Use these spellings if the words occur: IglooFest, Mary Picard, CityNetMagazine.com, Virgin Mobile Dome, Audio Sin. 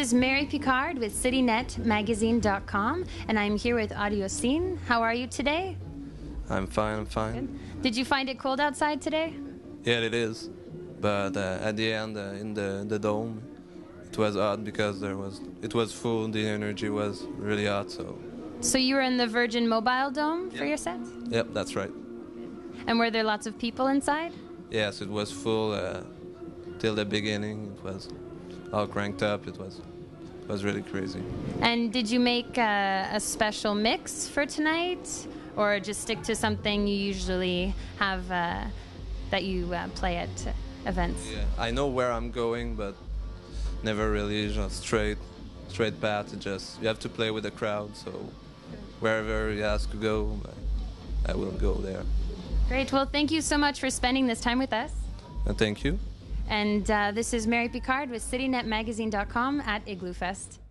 is Mary Picard with CityNetMagazine.com, and I'm here with Audio Sin. How are you today? I'm fine. Good. Did you find it cold outside today? Yeah, it is. But at the end, in the dome, it was hot because it was full. The energy was really hot. So you were in the Virgin Mobile Dome for your set? Yep, that's right. And were there lots of people inside? Yes, it was full till the beginning. It was all cranked up. It was really crazy. And did you make a special mix for tonight, or just stick to something you usually have that you play at events? Yeah, I know where I'm going, but never really just straight path. You have to play with the crowd. So wherever you ask to go, I will go there. Great. Well, thank you so much for spending this time with us. Thank you. And this is Mary Picard with CityNetMagazine.com at IglooFest.